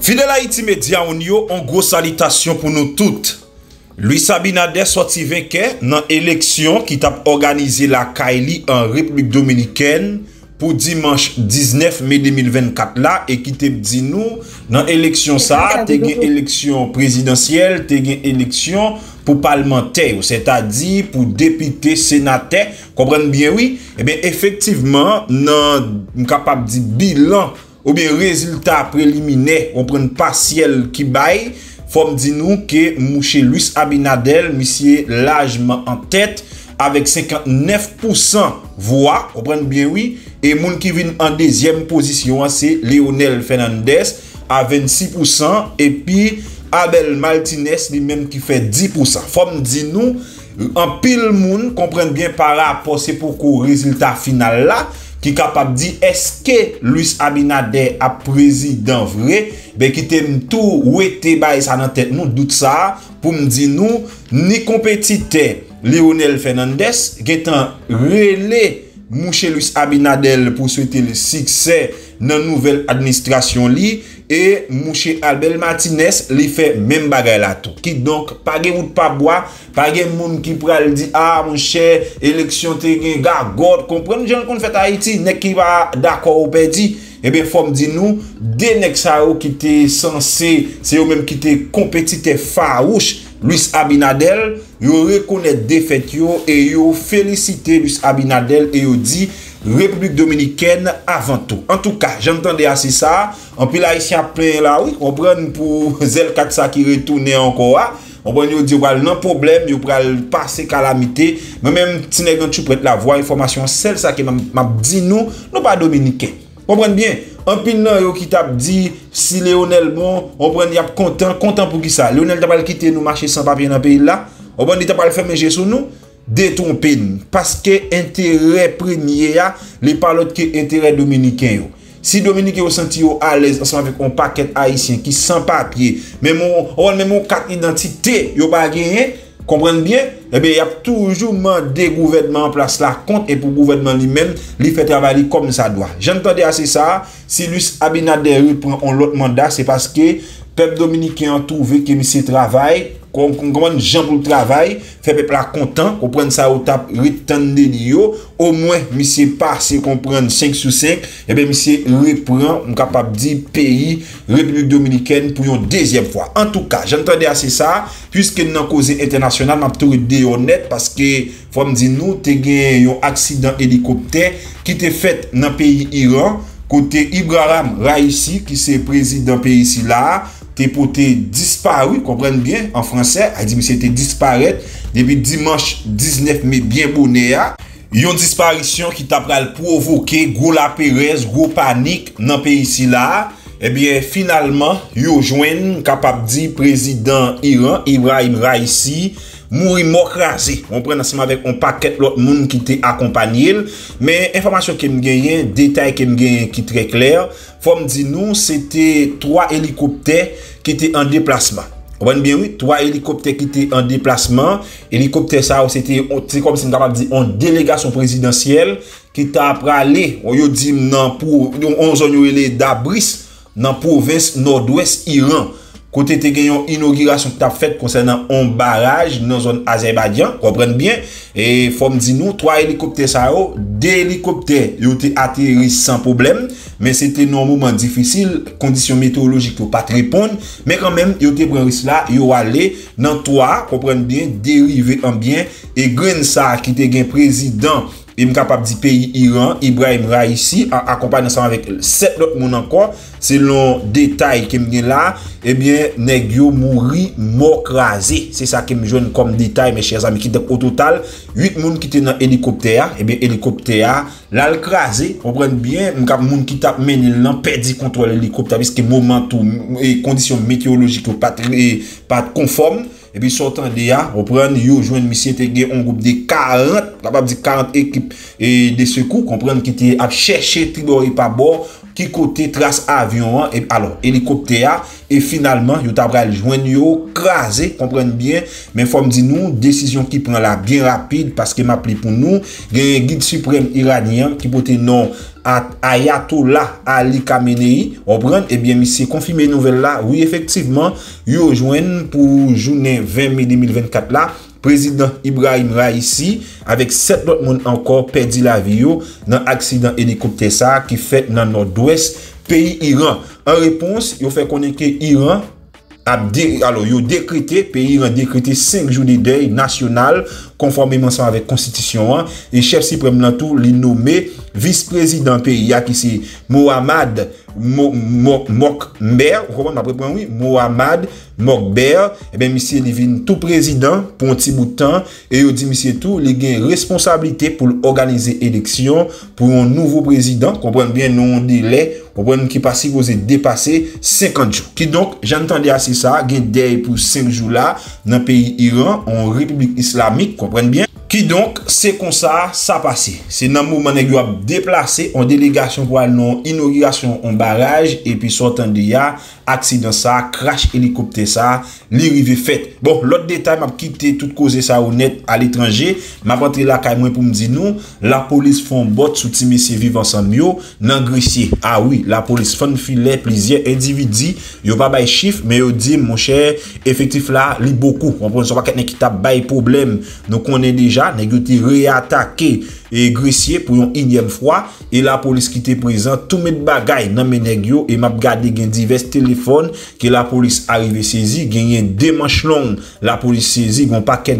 Fidèle Haïti Media Onyo, en gros salutation pour nous toutes. Luis Abinader sorti vainqueur dans l'élection qui t'a organisé la Kaili en République Dominicaine pour dimanche 19 mai 2024 là et qui t'a dit nous dans élection ça t'as une élection présidentielle, t'as une élection pour parlementaire, c'est-à-dire pour député, sénateur, comprenez bien oui. Et bien effectivement, non capable de bilan ou bien résultat préliminaire, on prend partiel qui baille. Faut me dire nous que Mouché Luis Abinader, monsieur largement en tête avec 59% voix, comprenez bien oui, et moun qui vient en deuxième position c'est Lionel Fernandez à 26% et puis Abel Martinez lui-même qui fait 10%. Faut me dire nous en pile moun comprendre bien par rapport c'est pourquoi résultat final là qui capable de dire est-ce que Luis Abinader a président vrai ben qui t'aime tout ou était bail ça dans tête nous doute ça pour me dire nous ni compétiteur Lionel Fernandez qui est en relais Mouché Luis Abinader pour souhaiter le succès dans nouvelle administration li et Mouché Abel Martinez li fait même bagay la tout qui donc pas de route pas bois pas de monde qui pral dit ah mon cher élection te gen gargote comprendre gens qu'on fait Haïti nek qui va d'accord ou perdi et bien faut me dire nous des nek sa yo qui était censé c'est eux même qui était compétiteur farouche Luis Abinader, yo reconnaît défaite yo et yo félicite Luis Abinader et yo dit République Dominicaine avant tout. En tout cas, j'entendais assez ça. En plus, haïtien plein là, oui, on prend pour Zel 400 qui retourne encore. On prend yo dit, non problème, yo pral passer calamité. Mais même, si tu prête la voix, information, celle ça qui m'a dit nous, nous pas dominicain. Comprenez bien? En pile nan yo qui t'a dit si Lionel bon, on prend y a content pour qui ça. Lionel t'a pas quitter nous marcher sans papier dans pays là. On prend t'a pas faire manger sur nous, détromper parce que intérêt premier a, les pas l'autre que intérêt dominicain yo. Si dominicain yo senti yo à l'aise ensemble avec un paquet haïtien qui sans papier, même on carte identité, yo pas gagné. Comprenez bien, eh bien, il y a toujours des gouvernements en place là compte et pour le gouvernement lui-même, il fait travailler comme ça doit. J'entendais assez ça, si Luis Abinader reprend un autre mandat, c'est parce que le peuple dominicain a trouvé que monsieur travaille, comprendre gens pour le travail, fait peuple content, comprendre ça au tap retendre yo, au moins monsieur passé comprendre 5 sur 5, eh bien monsieur reprend, on capable dire pays République Dominicaine pour une deuxième fois. En tout cas, j'entendais assez ça puisque dans cause internationale, m'a tout dit honnête parce que faut me dire nous t'es gain un accident hélicoptère qui t'est fait dans pays Iran côté Ebrahim Raisi qui c'est président pays ici là. T'es poté disparu, comprenez bien, en français, a dit monsieur t'es disparaître depuis dimanche 19 mai bien bonné a. Yon disparition qui t'a pral provoqué gros la pérez, gros panique dans pays ici là. Eh bien finalement, yo joine capable di président Iran Ebrahim Raisi mouri mort crasé. On prend ensemble avec un paquet l'autre monde qui t'est accompagné, mais information qui me gagne, détail qui me gagne qui très clair. Faut me dire nous, c'était 3 hélicoptères qui étaient en déplacement. Vous voyez bien oui, 3 hélicoptères qui étaient en déplacement. Hélicoptère ça c'était comme si on capable dire en délégation présidentielle qui t'a pralé, on yo dit non pour on zone relé d'Abris dans province nord-ouest Iran. Côté te gagné une inauguration que tu as faite concernant un barrage dans zone Azerbaïdjan, comprenez bien et faut me dire nous 3 hélicoptères ça yo, 2 hélicoptères yo te atterri sans problème, mais c'était normalement difficile, conditions météorologiques yo pas te répondre, mais quand même yo te prend risque là, yo aller dans 3, comprenez bien, dérivé en bien et grain ça qui te gagné président et capable du pays Iran, Ebrahim Raisi, accompagné ensemble avec 7 autres monde encore, selon détail qui me là, eh bien, nèg yo mouri mort crasé. C'est ça qui me joine comme détail, mes chers amis, qui au total, 8 monde qui étaient dans hélicoptère, eh bien, hélicoptère, là, le crasé, comprenez bien, monde qui t'a mené l'an, perdu contrôle l'hélicoptère, puisque moment tout, et conditions météorologiques pas conformes. Et puis sortant de là, on prend yo joindre monsieur te gen un groupe de 40, capable de 40 équipes et de secours, comprendre qui était à chercher tribord et pas bord, qui côté trace avion et alors hélicoptère et finalement yo t'a pral joindre yo crasé, comprendre bien, mais faut me dire nous décision qui prend là bien rapide parce que m'appelé pour nous, gen guide suprême iranien qui porte nom Ayatollah Ali Khamenei, on prend, eh bien, monsieur, confirmé nouvelle là, oui, effectivement, yo joigne pour journée 20 mai 2024 là, président Ebrahim Raisi, avec 7 autres monde encore, perdu la vie dans accident hélicoptère ça, qui fait dans le nord-ouest, pays Iran. En réponse, yo fait connecter Iran, alors, yo décrété, pays Iran décrété 5 jours de deuil national, conformément avec la Constitution, et chef suprême l'entour, li nommé vice-président pays, qui c'est Mohamed Mokber, Mohamed Mokber, et bien, monsieur, il vient tout président pour un petit bout de temps, et il dit, monsieur, tout, il a une responsabilité pour organiser l'élection pour un nouveau président, comprenez bien, non délai, comprenez qui passe, vous êtes dépassé 50 jours. Qui donc, j'entendais assez ça, il y a un délai pour 5 jours là, dans le pays Iran, en République islamique, comprenez bien. Qui donc, c'est comme ça, ça passe. C'est dans le moment où vous avez déplacé en délégation pour une inauguration en barrage, et puis sortant de là, accident ça, crash hélicoptère ça, l'arrivée faite. Bon, l'autre détail, m'a quitté toute cause ça honnête à l'étranger, m'a rentré la caille pour me dire non, la police font bot sous ti monsieur vivant ensemble yo, nan grisier. Ah oui, la police font filet plusieurs individus, yo pas bay chiffre, mais yo dit mon cher, effectif là, li beaucoup. On prend ça pas qui t'a bay problème. Donc on est déjà négoti réattaqué et grisier pour une 1e fois, et la police qui était présente tout met bagay nan meneg yo, et m'a gardé gen divers téléphones que la police arrive saisie, gagne des manches longues, la police saisie, gon paquet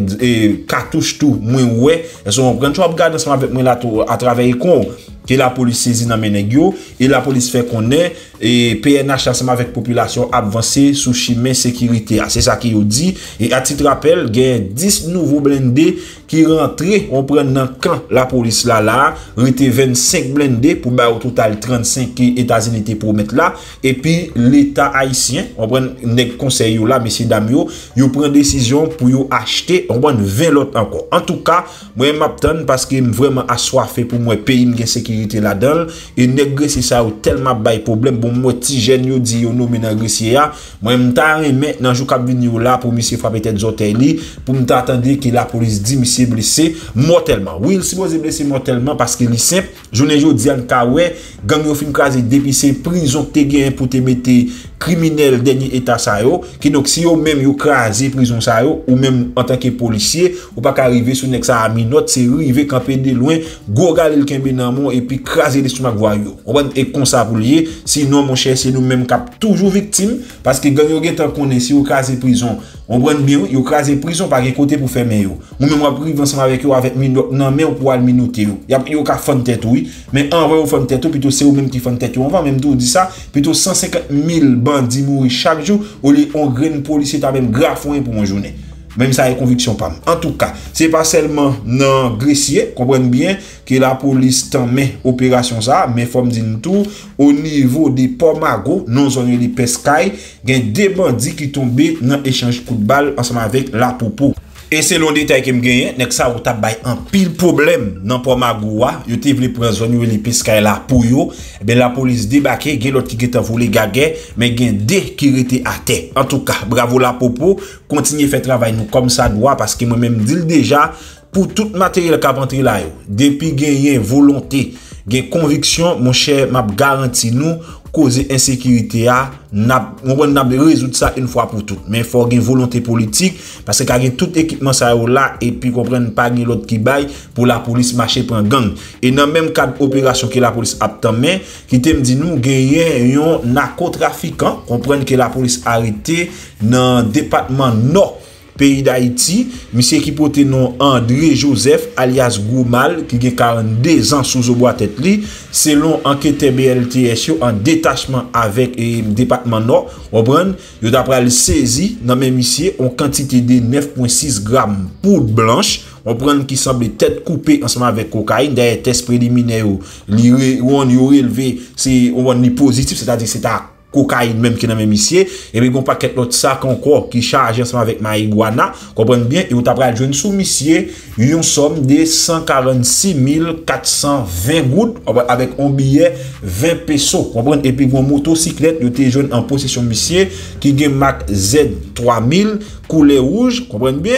cartouche tout, moins ouais, elles sont prendre tu regardes ensemble avec moi là à travailler con que la police saisie dans menegio, et la police fait qu'on est et PNH ensemble avec population avancée sous chemin sécurité. C'est ça qui dit, et à titre rappel, gagne 10 nouveaux blindés qui rentraient, on prend dans camp la police là là, était 25 blindés pour au total 35 qui États-Unis pour mettre là, et puis l'État haïtien, on prend les conseils là, messieurs dames yo, yo prend décision pour yo acheter, on prend 20 l'autre encore. En tout cas, moi m'attend parce que vraiment assoiffé pour moi pays gagne sécurité là-dedans, et nègre c'est ça tellement bail problème bon moi ti jeune yo dit yo nommé dans grisier, moi m'ta remet dans jour cap venir là pour monsieur frapper tête hôtel pour m'ta attendre que la police dit blessé mortellement. Oui, il supposé blessé mortellement parce que li simple, journée jodi an kawe gang yo fin krasé depuis c'est prison te gain pour te mettre criminel dernier état ça yo, qui donc si yo même yo krasé prison ça yo, ou même en tant que policier ou pas arriver sous nex ça minute, c'est arrivé camper de loin go galil kembe nan mon et puis krasé les stomach voyo. On va et comme ça pour lier, sinon mon cher c'est nous même cap toujours victime parce que gang yo gen tant connait si yo krasé prison. On prend bien, yo krasé prison par côté pour fermer yo. Ou même ensemble avec eux, avec non mais on pourra le minuter yo. Y a aucun fond tête oui, mais en vrai au fond tête plutôt c'est eux même qui font tête. On va même tout dit ça, plutôt 150 000 bandits mourir chaque jour au lieu on graine policier t'as même grave foin pour mon journée. Même ça est conviction pas. En tout cas, c'est pas seulement non grecier, comprennent bien que la police t'en met opération ça, mais faut me dire tout au niveau des Pomago, non zone les Pescaille, gagne des bandits qui tombaient dans échange coup de balle ensemble avec la popo. Et selon détail que me gagne, nek ça ou t'a un pile problème dans Pomagoua, yo te vle prendre zone les Pescaille là pour yo, ben la police débarqué, gen l'autre qui était volé gagué, mais gen deux qui étaient à terre. En tout cas, bravo la popo, continuez faire travail nous comme ça doit parce que moi même dit déjà pour tout matériel qui a rentré là yo, depuis gagner volonté, gen conviction, mon cher, m'a garanti nous causer insécurité à on n'a résoudre ça une fois pour tout, mais faut une volonté politique parce que y a tout équipement ça là et puis comprendre pas l'autre qui baille pour la police marcher pour un gang, et dans même cadre opération que la police a tenu qui te me dit nous gagner un narcotrafiquant, comprendre que la police arrêté dans département nord pays d'Haïti, monsieur qui porte nom André Joseph alias Goumal qui a 42 ans sous bois tête li, selon enquêteur BLTS en détachement avec département nord, Obran, yo d'après le saisi dans même monsieur en quantité de 9.6 grammes poudre blanche, on prend qui semble tête coupée ensemble avec cocaïne, des tests préliminaires où on y relevé c'est on est positif, c'est-à-dire c'est à cocaïne même qui n'a même ici, et puis on paquet l'autre sac encore qui charge ensemble avec marijuana, comprenez bien, et on t'a pris jeune sous missier une somme de 146 420 gouttes avec un billet 20 pesos, comprenez, et puis une motocyclette yo t'es jeune en possession missier qui gagne marque Z3000 couleur rouge, comprenez bien,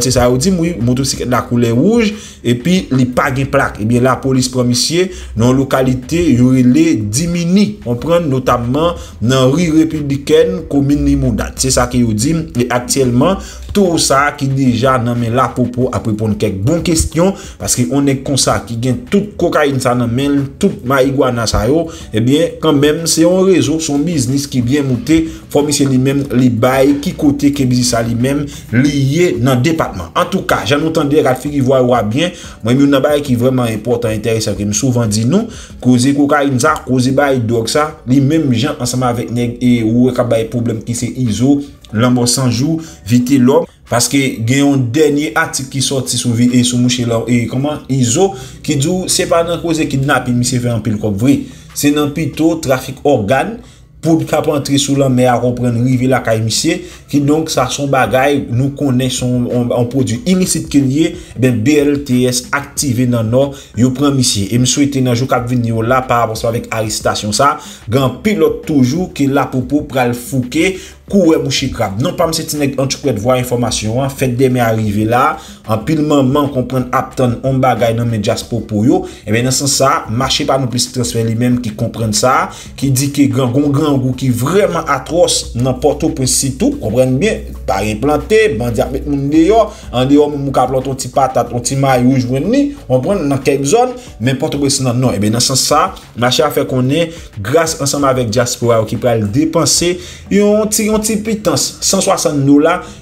C'est ça, vous dites, oui, motocyclette la couleur rouge, et puis, il n'y a pas de plaque. Et bien, la police promissier, dans la localité, il est diminué. On prend notamment dans la rue républicaine, commune Limoudade. C'est ça qui vous dit. Et actuellement, tout ça qui déjà dans la popo à répondre quelques bonnes questions, parce qu'on est comme ça, qui gagne toute cocaïne, ça dans main, toute marijuana, ça yo, et bien, quand même, c'est un réseau, son business qui bien monté, formissier lui-même, les bail, qui côté, qui business à lui-même, lié dans le département. En tout cas, j'en entendais la fille qui voit bien, moi, il y a un bail qui est vraiment important, intéressant, qui me souvent dit nous, cause cocaïne, ça, cause bail, donc ça, les mêmes gens ensemble avec nèg et ou, kabay problème qui c'est ISO, l'homme sans jour, vite l'homme. Parce que il y a un dernier article qui sorti sur vie et sur mouché là et comment ISO qui dit c'est pas dans cause kidnapping mais c'est fait en pile comme vrai c'est dans plutôt trafic organe pour pas entrer sous la mer à reprendre river la caïmisier qui donc ça son bagaille nous connaissons on produit illicite qui lié ben BLTS activé dans nord yo prend missier et me souhaiter dans jour qu'a venir là par rapport avec arrestation ça grand pilote toujours qui là pour pral fouquer coué mouchi crabe non pas c'est nèg en tout cas voir information fait des mais arrivé là en pile maman comprendre aptan on bagay dans médias popo yo et ben dans sens ça marché pas non plus transfert lui-même qui comprend ça qui dit que grand goût qui vraiment atroce dans Port-au-Prince surtout comprendre bien pas implanté bandi a mettre moun dehors en dehors moun ka planton ti patate ti maï rouge joindre ni on prend dans quelques zones mais Port-au-Prince non et ben dans sens ça marché a fait connait grâce ensemble avec diaspora qui pral dépenser yon ti pitance $160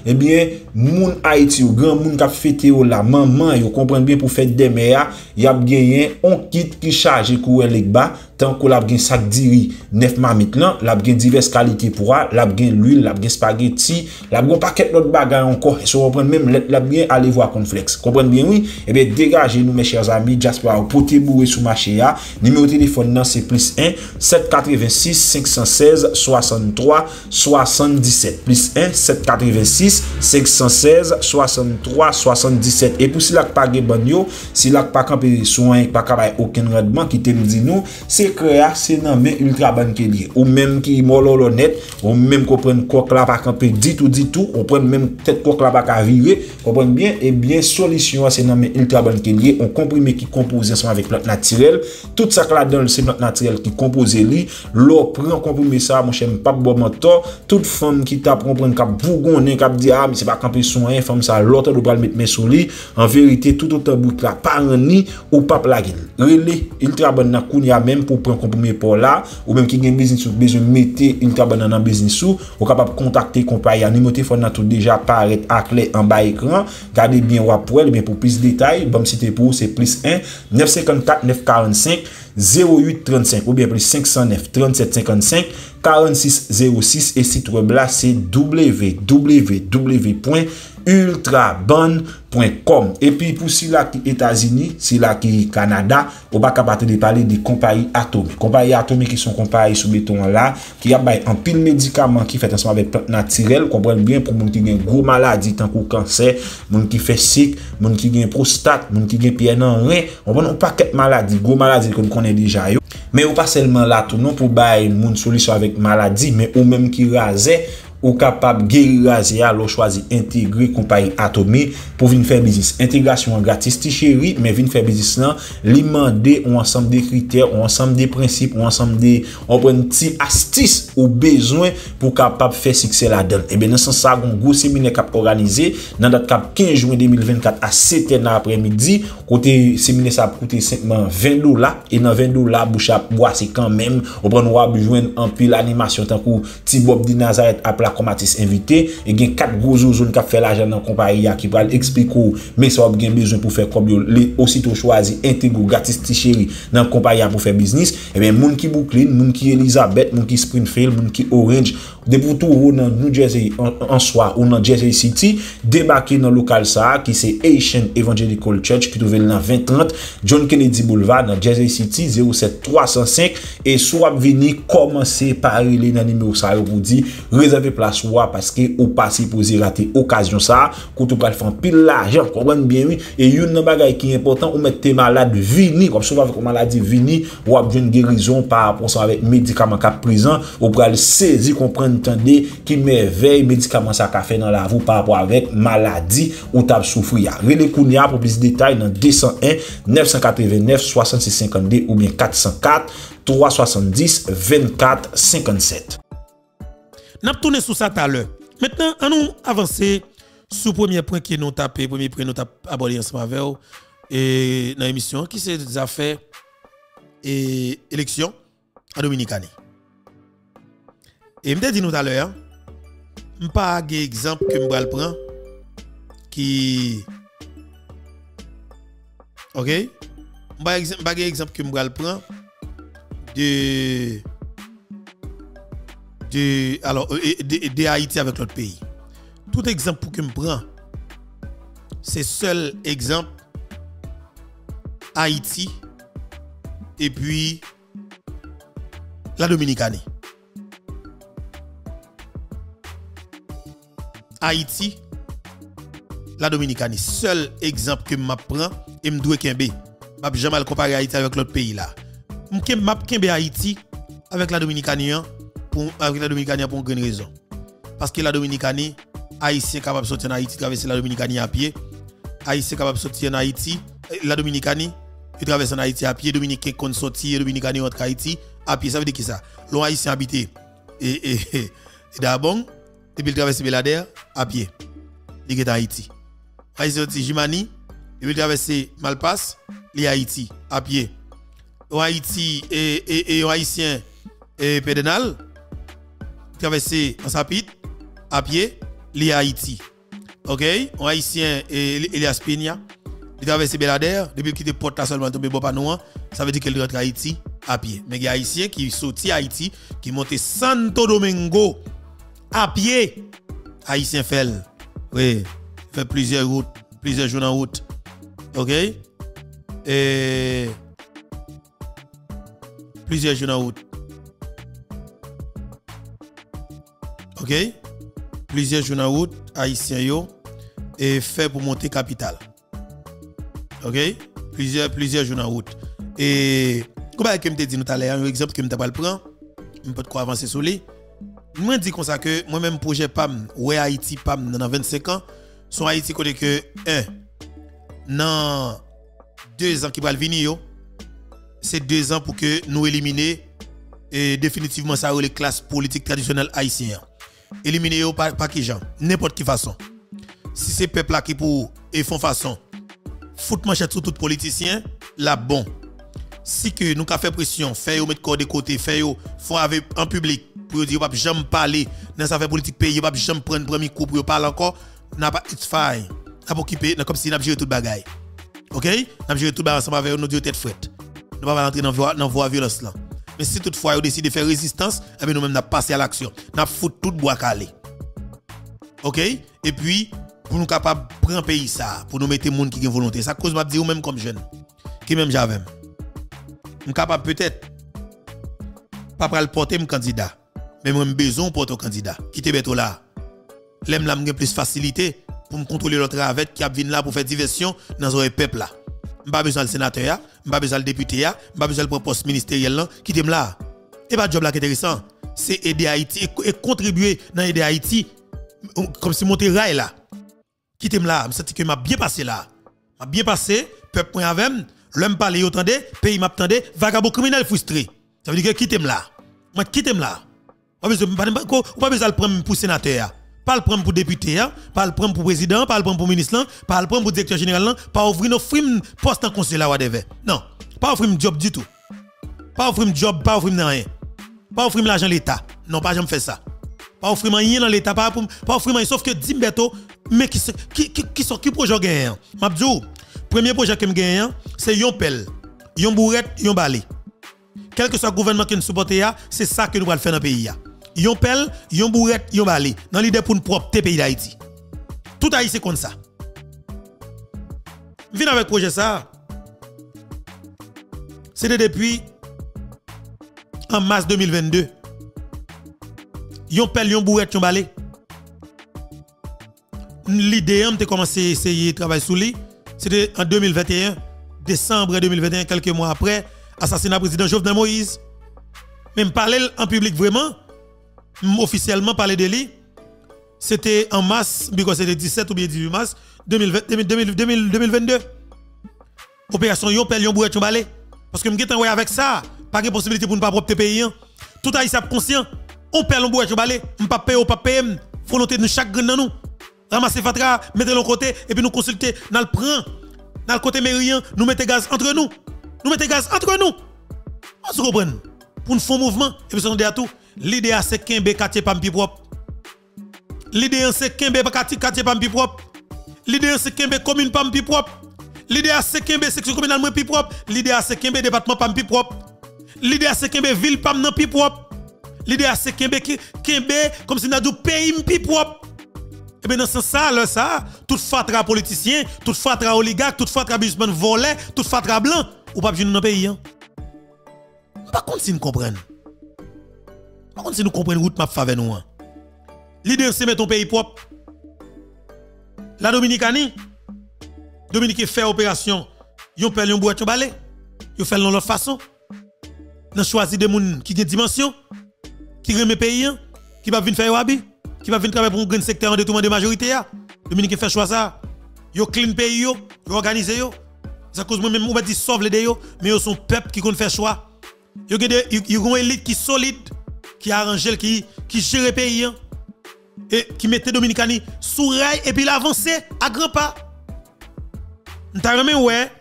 et bien moun Haïti ou grand moun k'ap fete ou la maman yo comprendre bien pour fête des mères y a gagné on quitte qui charge coué lekba tant qu'on a gen sac diri 9 mamit lan l'a gen diverses qualités pour l'a gen l'huile l'a gen spaghetti l'a gen paquet d'autres bagages encore et on prend même l'a bien aller voir conflex comprendre bien oui et bien dégagez nous mes chers amis diaspora pour te bourrer sur marché ya numéro téléphone nan c'est +1 786 516 63 60 17 +1 786 516 63 77 et pour si la pas de banyo si la pas camper soin pas capable aucun rendement qui te dit nous c'est créa c'est nan mais ultra ban qui lié ou même qui mololo net ou même qu'on prenne coque là pas camper dit tout on prend même tête coque là pas ca virer comprendre bien et bien solution c'est nan mais ultra ban qui lié on comprimé qui composé ensemble avec plante naturelle tout ça là dans c'est plante naturelle qui composé lui l'eau prend comprimé ça mon cher pas bon mentor toute femme qui t'a comprendre cap bougonner cap dire ah mais c'est pas camper soin femme ça l'autre doit pas mettre mes sous lit en vérité tout autant bouc là pas ni ou pas plaguer relé ultra ban nan kounya même pour prendre comprimé pour là ou même qui gagne business ou besoin mettez une cabane dans business ou capable contacter compagnie numéro téléphone tout déjà paraît à clé en bas écran gardez bien ou pour elle bien pour plus de détails bon c'était pour c'est +1 954 945 08 35 ou bien plus 509 37 55 46 06 et site web là c'est www.ultrabonne.com et puis pour si là qui États-Unis, si là qui Canada, on va capable de parler des compagnies atomiques. Compagnies atomiques qui sont compagnies sous béton là, qui a bail en pile médicaments qui fait ensemble avec plantes naturelles, comprendre bien pour moun qui gen gros maladie tant que cancer, moun qui fait sick, moun qui gen prostate, moun qui gen pied nan rein, on prend un paquet maladie, gros maladie qu'on connaît déjà yo. Mais ou pas seulement là tout non pour bail moun solution avec maladie, mais ou même qui rasait ou capable guérir Asia l'on choisi intégrer compagnie atomique pour venir faire business intégration gratis ti chéri mais venir faire business là li mandé on ensemble des critères on ensemble des principes on ensemble des on prend petit astuce ou besoin pour capable faire succès là-dedans et bien dans sens ça un gros séminaire cap organisé dans date cap 15 juin 2024 à 7h après-midi côté séminaire ça coûter simplement $20 et dans $20 bouche à bois c'est quand même on prend on va joindre en pile animation tant que ti Bob di Nazareth à comme artiste invité et gain 4 gros zones qui fait l'argent dans compagnie qui va expliquer mais ça a besoin pour faire comme aussitôt choisi intégrer gratis ti chéri dans compagnie pour faire business et bien moun qui Brooklyn moun qui Elizabeth moun qui Springfield moun qui Orange de pour tout dans New Jersey en soi ou dans Jersey City débarquer dans local ça qui c'est Asian Evangelical Church qui trouve dans 2030 John Kennedy Boulevard dans Jersey City 07305 et soit venir commencer par aller dans numéro ça pour dire réserver place ou parce que ou pas supposé rater occasion ça quand on va faire pile l'argent comprendre bien oui et une bagaille qui est important ou mettre malade vini comme souvent avec maladie vini ou a une guérison par rapport ça avec médicament cap présent ou pour le saisir comprendre entendre qui merveille médicament ça qu'a fait dans la vous par rapport avec maladie ou t'a souffrir relé kounia pour plus de détails dans 201 989 66 52 ou bien 404 370 24 57. N'a tourné sous ça tout à l'heure. Maintenant, nous avancer sur le premier point qui nous tapé, premier point nous tapé abordé ensemble avec vous et dans l'émission qui c'est des affaires et élections en Dominicanie. Et m'te dit nous tout à l'heure, pas exemple que m'bral prend qui OK, m'pa exemple que m'bral prend de Haïti avec l'autre pays. Tout exemple pour que me prend, c'est seul exemple Haïti et puis la Dominicanie. Haïti, la Dominicanie. Seul exemple que me prend et me doit kembe. M'a jamais comparer Haïti avec l'autre pays là. M'a kembe Haïti avec la Dominicanie. Avec la Dominicanie pour une grande raison. Parce que la Dominicanie, Haïtien capable de sortir en Haïti, traverser la Dominicanie à pied. Haïtien capable de sortir en Haïti, la Dominicanie, il traverse en Haïti à pied. Dominicain qui sorti, Dominicanie entre Haïti à pied. Ça veut dire que ça. L'on Haïtien habité et d'abord, et puis il traverse Belader à pied. Il est en Haïti. Haïtien sorti Jimani, et puis il traverse Malpass, il est Haïti à pied. Haïti et Haïtien et Pédenal. Traverser en sapit à pied les Haïti. OK, un Haïtien Elias Peña, il traverse Belader depuis qu'il était porte là seulement tombé bon panou, ça veut dire qu'il rentre Haïti à pied. Mais il y a Haïtien qui sorti Haïti, qui monte Santo Domingo à pied. Haïtien fait oui, fait plusieurs routes, plusieurs jours en route. OK? Et plusieurs jours en route. OK? Plusieurs jours en route, Haïtiens yo, et fait pour monter capitale. OK? Plusieurs jours en route. Et, comme je me dit tout à l'heure, un exemple que je ne prends pas, je ne peux pas avancer sur lui. Je me dis comme ça que moi-même, projet PAM, ouais Haïti PAM, dans 25 ans, son Haïti côté que 1, dans 2 ans qui va venir, c'est 2 ans pour que nous éliminions définitivement ça les classes politiques traditionnelles haïtiennes. Éliminer ou pas qui gens, n'importe qui façon. Si c'est peuple là qui pour et font façon, fout manchette sur tout politicien, là bon. Si que nous ka fait pression, fait ou mettre corps de côté, fait ou font avec en public pour dire pas jamais parler, dans ça fait politique pays, pas jamais prendre premier coup pour parler encore, n'a pas it's fine. N'a pas occupé, comme si n'a géré tout bagaille. OK? N'a géré tout bagaille ensemble avec nos deux têtes frette. Nous pas rentrer dans voie violence là. Mais si toutefois vous décidez de faire résistance, eh bien nous-mêmes, nous passons à l'action. Nous foutons tout bois calé. OK? Et puis, pour nous capables de prendre pays ça, pour nous mettre les gens qui ont volonté. Ça cause, je dis, vous-même comme jeune, qui même j'avais. Nous capables peut-être, pas pour le porter mon candidat, mais nous avons besoin de porter un candidat. Qui est bête là? L'aime là, j'ai plus facilité pour me contrôler l'autre avec qui a venu là pour faire diversion dans un peuple là. M'pas besoin le sénateur, m'pas besoin le député, m'pas besoin le poste ministériel qui t'aime là. Et pas job là qui est intéressant, c'est aider Haïti et contribuer dans aider Haïti comme si monter rail là. Qui t'aime là, me senti que m'a bien passé là. M'a bien passé, peuple point avec, l'homme parler attendait, pays m'attendait, vagabond criminel frustré. Ça veut dire que qui t'aime là. Moi qui t'aime là. Pas besoin le prendre pour sénateur. Pas le prendre pour député, pas le prendre pour président, pas le prendre pour ministre, pas le prendre pour directeur général, pas offrir nos frimes poste en conseil là ou à devait. Non, pas offrir un job du tout. Pas offrir un job, pas offrir rien. Pas offrir l'argent de l'État. Non, pas jamais fait ça. Pas offrir rien dans l'État, pas offrir rien. Sauf que Dimbeto, mais qui sont qui projet gagnant? Mabdou, premier projet que je gagne, c'est yon pel, yon bourrette, yon balai. Quel que soit le gouvernement qui nous supporte, c'est ça que nous allons faire dans le pays. Yon pel, yon bourrette, yon balé. Dans l'idée pour nous propre pays d'Haïti. Tout Haïti c'est comme ça. Vin avec projet ça. C'était depuis en mars 2022. yon pelle, yon bourrette, yon balai. L'idée, on a commencé à essayer de travailler sous lui. C'était en 2021, décembre 2021, quelques mois après, assassinat président Jovenel Moïse. Même parler en public vraiment, officiellement parler de lui, c'était en mars, c'était 17 ou bien 18 mars 2022. Opération Yon Pel Yon Bouet Yon Balé. Parce que je suis avec ça, pas de possibilité pour ne pas propre payer. Tout à l'heure, conscient, on perd Yon Bouet Yon Balé, on ne peut pas payer, on ne peut pas payer, volonté de chaque grain dans nous. Ramasser Fatra, mettez l'autre côté, et puis nous consulter, nous le prenons, dans le côté mérien, nous mettez gaz entre nous. Nous mettez gaz entre nous. On se reprend. Pour nous faire un mouvement, et puis on dit à tout. L'idée c'est qu'un bé quartier pas plus propre. L'idée c'est qu'un bé quartier pas plus propre. L'idée c'est qu'un bé commune pas plus propre. L'idée c'est qu'un bé section communale moins plus propre. L'idée c'est qu'un bé département pas plus propre. L'idée c'est qu'un bé ville pas plus propre. L'idée c'est qu'un bé comme si on a dit pays plus propre. Et bien dans ce sens là, toute fatra politicien, toute fatra oligarque, toute fatra businessman volé, toute fatra blanc ou pas venir dans pays. Par contre, si nous comprenons, par contre, si nous comprenons route map faveur nous. L'idée c'est mettre ton pays propre. La Dominicanie, Dominique fait opération, yon pèl yon boit yon balé, yon fait l'autre façon. Nous choisi des moun qui ont dimension, qui remet pays, qui va venir faire habi, qui va venir travailler pour un grand secteur en détournement de majorité. Dominique fait choix ça. Yon clean pays yon, yon organise yon. Ça cause moi même on va dire sauve les deux yon, mais yon son peuple qui compte faire choix. Il y a une élite qui est solide, qui arrange, qui gère le pays, et qui mette Dominicani sous rail et puis l'avance à grands pas. Nous avons ouais,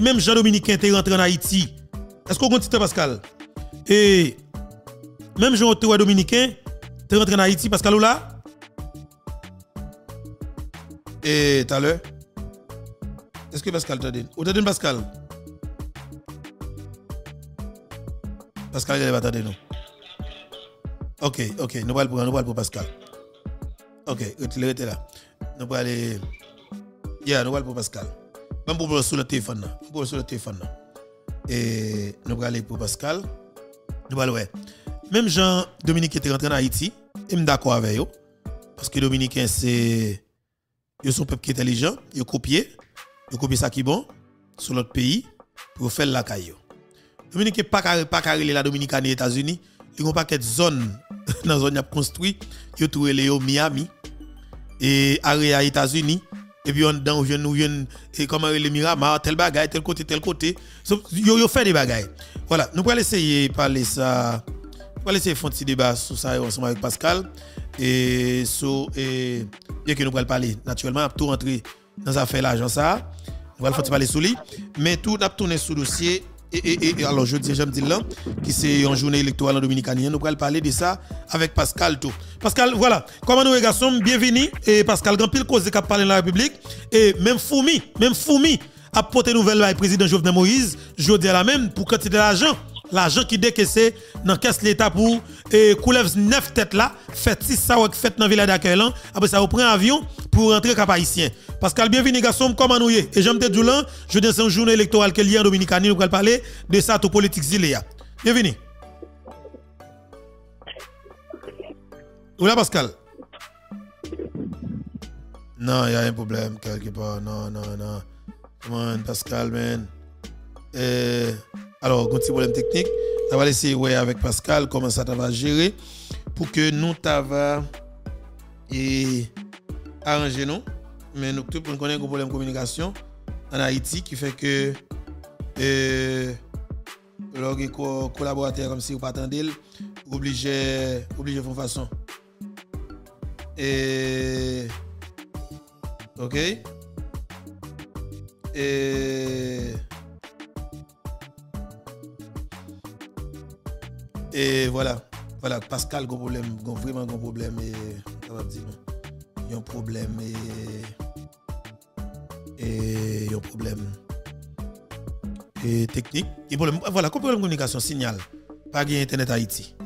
même Jean Dominicain est rentré en Haïti. Est-ce qu'on continue Pascal? Et même Jean Dominicain est rentré en Haïti, Pascal ou là? Et tout à l'heure? Est-ce que Pascal t'a dit? Ou t'a dit Pascal? Pascal, il va attendre nous. Ok, nous allons pour Pascal. Ok, retirez là. Nous allons aller. Yeah, nous allons pour Pascal. Même pour sur le téléphone là. Pour sur le téléphone là. Et nous allons aller pour Pascal. Nous allons ouais. Même Jean Dominique était rentré en Haïti. Il est d'accord avec eux parce que Dominicains c'est ils sont peuple qui est intelligent, ils copient ça qui est bon sur l'autre pays pour faire la caillou. Dominique n'est pas carré la Dominicanie et les États-Unis. Ils n'ont pas qu'une zone dans la zone construite. Ils ont trouvé les Miami et les États-Unis. Et puis, on vient, comme les Miramar, tel bagaille, tel côté. Ils ont fait des bagailles. Voilà, nous allons essayer de parler ça. Nous allons essayer de faire un petit débat sur ça ensemble avec Pascal. Et bien que nous allons parler naturellement, tout rentrer dans les affaires de l'argent, ça. Nous allons parler sur lui. Mais tout a tourné sur le dossier. Alors, je dis, j'aime dire là, qui c'est une journée électorale en Dominicanie. Nous allons parler de ça avec Pascal tout. Pascal, voilà. Comment nous, les garçons, bienvenue. Et Pascal, grand pile cause de cap parler de la République. Et même Foumi, a porté nouvelle là, le président Jovenel Moïse, je dis à la même, pour quantité de l'argent. L'argent qui décaissé dans la caisse de l'État pour couler 9 têtes là, fait 6 ça, fait dans la ville d'accueil là. Après ça, on prend un avion pour rentrer cap haïtien. Pascal, bienvenue, garçon, comment nous y est? Et j'aime te dire, je dis, c'est une journée électorale qui est liée en Dominicanie, nous allons parler de ça, tout politique ziléa. Bienvenue. Où là, Pascal? Non, il y a un problème quelque part. Non. Comment, Pascal, man? Alors, un petit problème technique. On va laisser ouais, avec Pascal comment ça va gérer pour que nous t'avons et arranger nous. Mais nous connaissons un problème de communication en Haïti qui fait que les collaborateurs, comme si vous n'attendez pas, obligés de faire façon. Et. Ok? Et voilà, Pascal, gros problème, vraiment gros problème. Et ça va dire, il y a un problème. Et il y a un problème et technique. Et problème, voilà, comme problème de communication, signal. Pas gagner Internet Haïti.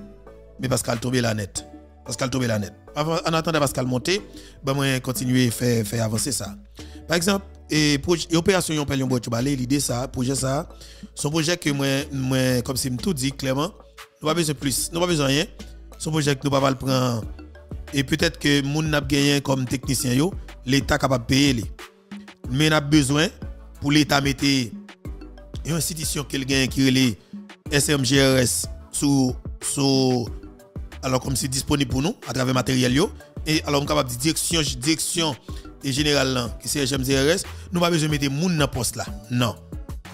Mais Pascal tombe la net. En attendant Pascal monter, ben moi continuer faire avancer ça. Par exemple, et opération Yon Pel Yon Boit Yon Balé, l'idée ça, projet ça, son projet que moi comme si me tout dit clairement, nous pas besoin plus, nous pas besoin rien. son projet que nous ne pouvons pas prendre. Et peut-être que les gens n'a gagné comme technicien, l'État est capable de payer. Mais nous avons besoin pour l'État mettre une institution qui gagne qui est le SMGRS alors comme c'est disponible pour nous à travers le matériel. Et alors nous sommes capables de direction générale qui c'est SMGRS. Nous n'avons pas besoin de mettre les gens dans le poste là. Non.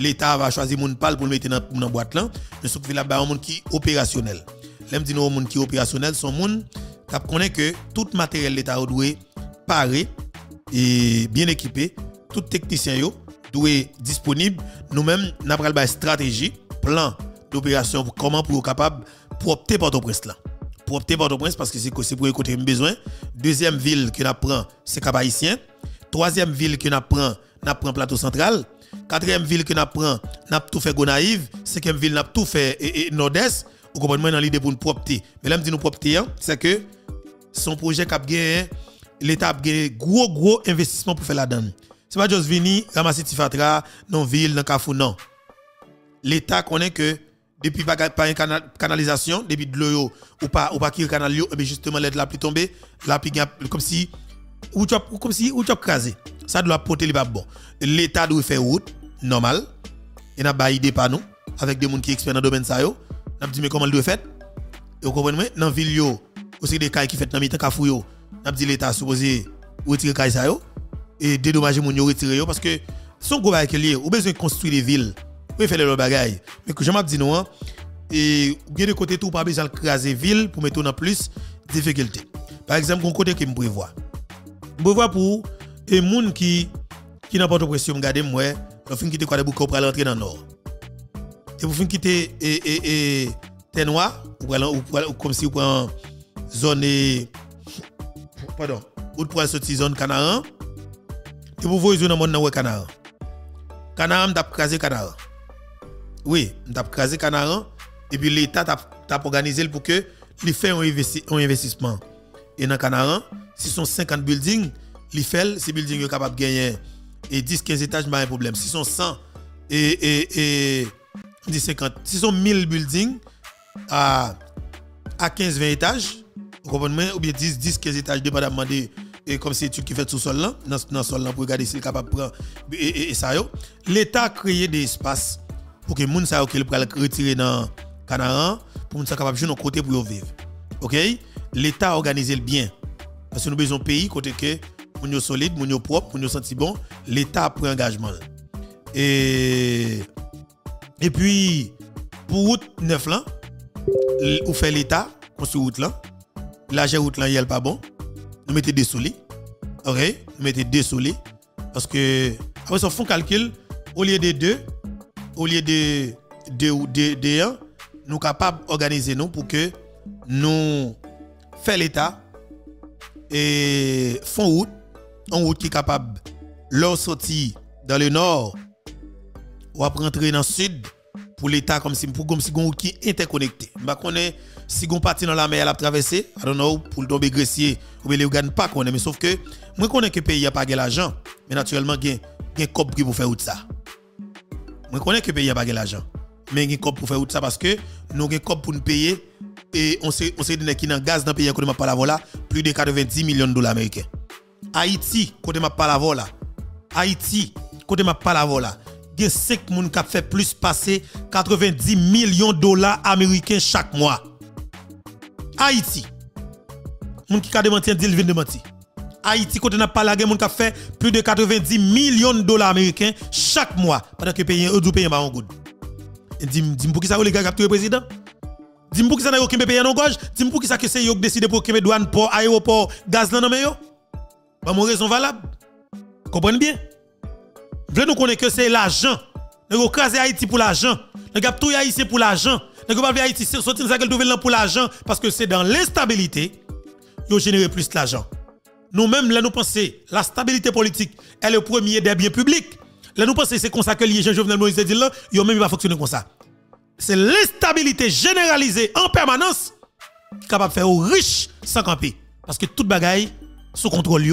L'État va choisir les gens pour le mettre dans la boîte là. Nous sommes là des gens qui sont opérationnels. Les gens qui sont opérationnels sont les gens qui connaissent que tout le matériel de l'État doit être paré et bien équipé. Tout technicien doit être disponible. Nous-mêmes, nous avons une stratégie, plan d'opération pour comment pour être capable de opter Port-au-Prince là. Pour opter Port-au-Prince parce que c'est pour écouter mes besoins. Deuxième ville que nous prenons, c'est Cap Haïtien. Troisième ville que nous prenons Plateau Central. Quatrième ville que nous prenons, nous tout fait Gonaïve. Cinquième ville, nous tout fait Nord-Est. Vous comprenez dans l'idée pour nous propter. Mais là, je dis nous propter, c'est que son projet cap gain, l'État a gagné gros investissement pour faire la donne. Ce n'est pas juste venir ramasser Tifatra dans la ville, dans le Kafou, non. L'État connaît que depuis pas une canalisation, depuis de l'eau ou pas qu'il y a un canal, mais justement, l'aide la pluie tombée, la pluie comme si ou tu as crasé. Ça doit porter les pas bon. L'État doit faire route, normal. Il n'a pas idée par nous, avec des gens qui experts dans le domaine ça. N'a dit mais comment le doit faire? Vous comprenez? Dans ville yo, aussi des cailles qui fait dans mitan kafou yo. N'a dit l'État supposé retirer cailles ça yo et dédommager moun yo retirer yo parce que son gros bagay lié, ou besoin construire des villes, ou faire le bagay. Mais que j'aime dit non hein, et bien de côté tout pas besoin craser ville pour mettre en plus difficulté. Par exemple, qu'on côté qui me prévoit. Prévoit pour et moun qui n'importe pression regarder moi, on fin quitter quoi de boucou pour aller entrer dans nord. Et pour quitter Terre Noire, ou comme si vous prenez zone. Pardon, ou pour sortir zone Canaran, et vous voyez zone monde dans Canaran. Canaran, vous avez crasé Canaran. Oui, vous avez crasé Canaran, et puis l'État a organisé pour que il fait un investissement. Et dans Canaran, si ce sont 50 buildings, il fait ces buildings sont capables de gagner 10-15 étages, pas un problème. Si ce sont 100 si sont 1000 buildings à 15-20 étages, vous comprenez, ou bien 10-15 étages, dépendamment de comme c'est tu qui fait sous sol là, dans sol là, pour regarder s'il est capable de prendre et ça. L'État a créé des espaces pour que les gens soient capables de retirer dans Canaran, pour que les gens soient capables de jouer dans le côté pour vivre. Ok? L'État a organisé le bien. Parce que nous avons besoin de pays, côté que nous sommes solides, nous sommes propres, nous sommes bons. L'État a pris engagement. Et puis, pour route 9 là, ou fait l'État, construit route là, l'argent route là, il n'est pas bon. Nous mettez des solis. Ok? Nous mettez des solis. Parce que, après ça, on fait un calcul, au lieu de 2, au lieu de 1, nous sommes capables d'organiser nous pour que nous fassions l'État et font route. Une route qui est capable de sortir dans le nord. Ou après rentrer dans le sud pour l'État comme si on qui interconnecté. Bah connaît si on parti dans la mer à traverser, I don't know pour tomber gressier ou les organes pas connaît mais sauf que moi connais que pays a pas l'argent mais naturellement gain cop pour faire ça. Moi connais que pays a pas l'argent mais gain cop pour faire ça parce que nous gain cop pour nous payer et on sait des qui dans gaz dans pays qu'on m'a parler là plus de 90 millions de dollars américains. Haïti côté m'a parler là. Haïti côté m'a parler là. Il y a 5 personnes qui fait plus passer 90 millions de dollars américains chaque mois. Haïti. Les gens qui ont demandé un deal viennent de mentir. Haïti, quand on n'a pas la guerre, les gens qui fait plus de 90 millions de dollars américains chaque mois. Pendant que les gens ne payent pas en gauche. Dis-moi pour qui ça, les gars, capturé le président. Dis-moi pour qui ça, les gens qui payent en gauche. Dis-moi pour qui ça, c'est eux qui décident pour les douanes, pour l'aéroport, gaz dans le meilleur. Mon raison valable. Comprenez bien? Vle nous connaît que c'est l'argent. Nous avons crasé Haïti pour l'argent. Nous avons tout Haïti pour l'argent. Nous avons Haïti sortir de pour l'argent parce que c'est dans l'instabilité que génère plus l'argent. Nous-mêmes, là, nous pensons la stabilité politique est le premier des biens publics. Là, nous pensons c'est comme ça que les gens Jovenel Moïse dit là, ils ont même pas fonctionné comme ça. C'est l'instabilité généralisée en permanence capable de faire aux riches sans camper. Parce que toute bagaille sous contrôle,